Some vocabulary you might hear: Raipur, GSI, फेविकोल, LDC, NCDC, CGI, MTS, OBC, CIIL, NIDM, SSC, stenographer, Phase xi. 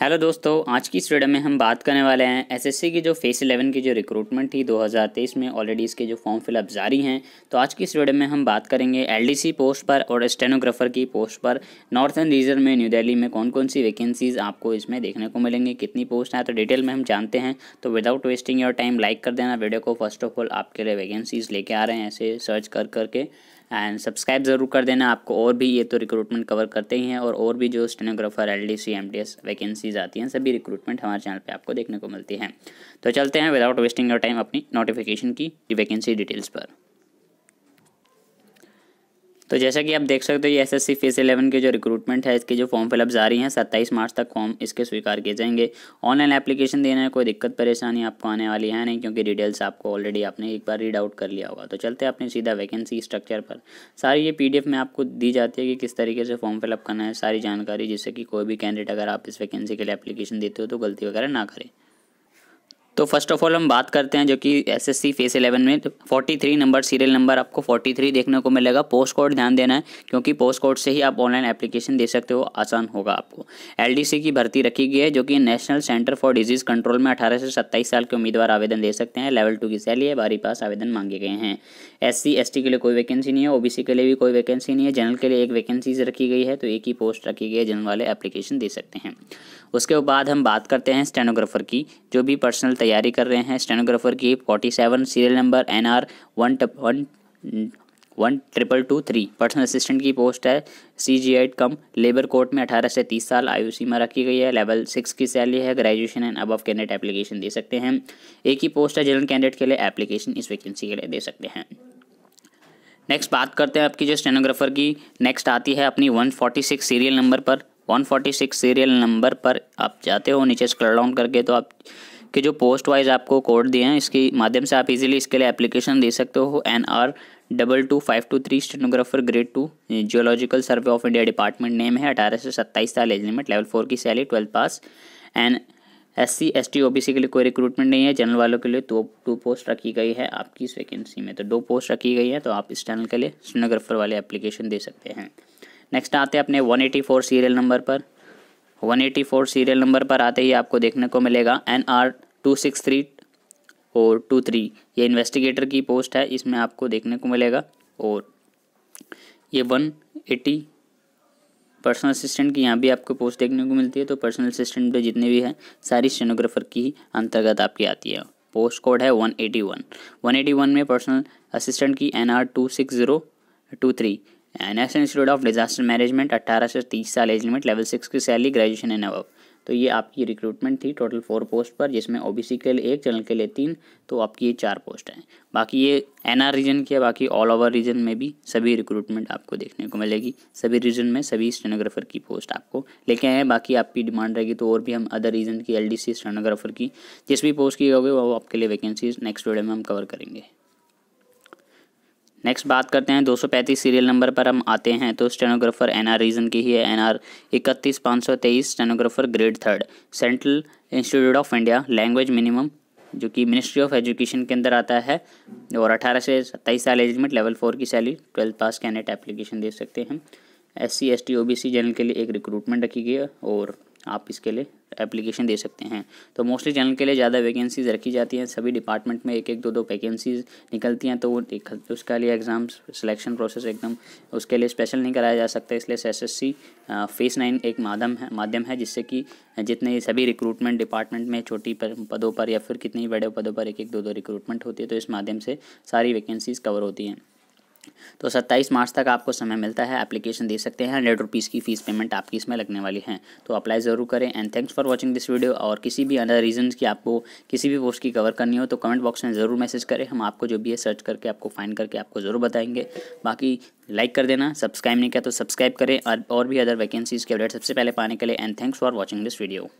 Hello दोस्तों, आज की इस वीडियो में हम बात करने वाले हैं एसएससी की जो फेस 11 की जो रिक्रूटमेंट थी 2023 में ऑलरेडी इसके जो फॉर्म फिलअप जारी हैं। तो आज की इस वीडियो में हम बात करेंगे एलडीसी पोस्ट पर और स्टेनोग्राफर की पोस्ट पर नॉर्थन रीजन में न्यू दिल्ली में कौन कौन सी वैकेंसीज़ आपको इसमें देखने को मिलेंगी, कितनी पोस्ट हैं, तो डिटेल में हम जानते हैं। तो without wasting your time like कर देना वीडियो को, फर्स्ट ऑफ ऑल आपके लिए वैकेंसीज़ लेके आ रहे हैं ऐसे सर्च कर करके, एंड सब्सक्राइब ज़रूर कर देना आपको। और भी ये तो रिक्रूटमेंट कवर करते ही हैं और भी जो स्टेनोग्राफर LDC MTS वैकेंसीज आती हैं सभी रिक्रूटमेंट हमारे चैनल पे आपको देखने को मिलती हैं। तो चलते हैं विदाउट वेस्टिंग योर टाइम अपनी नोटिफिकेशन की वैकेंसी डिटेल्स पर। तो जैसा कि आप देख सकते हो ये SSC फेस 11 के जो रिक्रूटमेंट है इसके जो फॉर्म फिलअप जारी हैं, 27 मार्च तक फॉर्म इसके स्वीकार किए जाएंगे। ऑनलाइन एप्लीकेशन देना है, कोई दिक्कत परेशानी आपको आने वाली है नहीं, क्योंकि डिटेल्स आपको ऑलरेडी आपने एक बार रीड आउट कर लिया होगा। तो चलते हैं अपने सीधा वैकेंसी स्ट्रक्चर पर। सारी ये PDF में आपको दी जाती है कि किस तरीके से फॉर्म फिलअप करना है, सारी जानकारी, जिससे कि कोई भी कैंडिडेट अगर आप इस वैकेंसी के लिए एप्लीकेशन देते हो तो गलती वगैरह ना करें। तो फर्स्ट ऑफ ऑल हम बात करते हैं जो कि SSC फेस 11 में 43 नंबर सीरियल नंबर आपको 43 देखने को मिलेगा। पोस्ट कोड ध्यान देना है क्योंकि पोस्ट कोड से ही आप ऑनलाइन एप्लीकेशन दे सकते हो, आसान होगा आपको। LDC की भर्ती रखी गई है जो कि national centre for disease control में 18 से 27 साल के उम्मीदवार आवेदन दे सकते हैं। लेवल 2 की सैली है, बारी पास आवेदन मांगे गए हैं। SC ST के लिए कोई वैकेंसी नहीं है, OBC के लिए भी कोई वैकेंसी नहीं है, जनरल के लिए एक वैकेंसीज रखी गई है, तो एक ही पोस्ट रखी गई है, जनरल वाले एप्लीकेशन दे सकते हैं। उसके बाद हम बात करते हैं स्टेनोग्राफर की। जो भी पर्सनल तैयारी कर रहे हैं स्टेनोग्राफर की 47 serial number NR 11223 personal assistant की पोस्ट है। CGI कम लेबर कोर्ट में 18 से 30 साल आयु सीमा रखी गई है। लेवल 6 की सैलरी है, graduation and above candidate application दे सकते हैं। एक ही पोस्ट है जनरल कैंडिडेट के लिए, एप्लीकेशन इस वैकेंसी के लिए दे सकते हैं। नेक्स्ट बात करते हैं आपकी जो स्टेनोग्राफर की नेक्स्ट आती है अपनी 146 सीरियल नंबर पर। 146 सीरियल नंबर पर आप जाते हो नीचे स्क्रॉल डाउन करके, तो आप के जो पोस्ट वाइज आपको कोड दिए हैं इसके माध्यम से आप इजीली इसके लिए एप्लीकेशन दे सकते हो। NR 22523 stenographer grade 2 geological survey of India department name है। 18 से 27 साल एज लिमिट, लेवल 4 की salary, 12 pass and SC ST OBC के लिए कोई रिक्रूटमेंट नहीं है। जनरल वालों के लिए तो 2 पोस्ट रखी गई है आपकी इस वैकेंसी में, तो 2 पोस्ट रखी गई है, तो आप इस चैनल के लिए स्टेनोग्राफर वाले एप्लीकेशन दे सकते हैं। नेक्स्ट आते हैं अपने 184 सीरियल नंबर पर। 184 सीरियल नंबर पर आते ही आपको देखने को मिलेगा NR 263 और 23, ये इन्वेस्टिगेटर की पोस्ट है, इसमें आपको देखने को मिलेगा। और ये 180 पर्सनल असिस्टेंट की यहाँ भी आपको पोस्ट देखने को मिलती है। तो पर्सनल असिस्टेंट पर जितने भी हैं सारी स्टेनोग्राफर की ही अंतर्गत आपकी आती है। पोस्ट कोड है 181। 181 में पर्सनल असिस्टेंट की NR 26023 and national institute of disaster management, 18 से 30 साल एज लिमिट, लेवल 6 की सैलरी, ग्रेजुएशन एंड अबव। तो ये आपकी रिक्रूटमेंट थी टोटल 4 पोस्ट पर, जिसमें OBC के लिए 1, जनरल के लिए 3, तो आपकी ये 4 पोस्ट हैं। बाकी ये NR रीजन की है, बाकी ऑल ओवर रीजन में भी सभी रिक्रूटमेंट आपको देखने को मिलेगी। सभी रीजन में सभी स्टेनोग्राफर की पोस्ट आपको लेके आए हैं। बाकी आपकी डिमांड रहेगी तो और भी हम अदर रीजन की LDC स्टेनोग्राफर की जिस भी पोस्ट की होगी वो आपके लिए वैकेंसीज नेक्स्ट वीडियो में हम कवर करेंगे। नेक्स्ट बात करते हैं 235 सीरियल नंबर पर हम आते हैं। तो स्टेनोग्राफर NR रीजन की ही है। NR 31523 stenographer grade 3, central institute of India, language minimum जो कि मिनिस्ट्री ऑफ एजुकेशन के अंदर आता है, और 18 से 27 साल एज लिमिट, लेवल 4 की सैलरी, 12 पास कैंडिडेट एप्लीकेशन दे सकते हैं। SC ST OBC जनरल के लिए एक रिक्रूटमेंट रखी गई है और आप इसके लिए एप्लीकेशन दे सकते हैं। तो मोस्टली जनरल के लिए ज़्यादा वैकेंसीज रखी जाती हैं, सभी डिपार्टमेंट में 1-2 वैकेंसीज निकलती हैं, तो वो उसके लिए एग्ज़ाम सिलेक्शन प्रोसेस एकदम उसके लिए स्पेशल नहीं कराया जा सकता, इसलिए SSC फेस 9 एक माध्यम है जिससे कि जितने सभी रिक्रूटमेंट डिपार्टमेंट में छोटी पदों पर या फिर कितनी बड़े पदों पर 1-2 रिक्रूटमेंट होती है, तो इस माध्यम से सारी वैकेंसीज कवर होती हैं। तो 27 मार्च तक आपको समय मिलता है, एप्लीकेशन दे सकते हैं। 100 रुपीज़ की फीस पेमेंट आपकी इसमें लगने वाली है, तो अप्लाई ज़रूर करें। And thanks for watching this video. और किसी भी अदर रीजन की आपको किसी भी पोस्ट की कवर करनी हो तो कमेंट बॉक्स में ज़रूर मैसेज करें, हम आपको जो भी है सर्च करके आपको फाइंड करके आपको ज़रूर बताएंगे। बाकी लाइक कर देना, सब्सक्राइब नहीं किया तो सब्सक्राइब करें और भी अदर वैकेंसीज़ के अपडेट सबसे पहले पाने के लिए। And thanks for watching this video.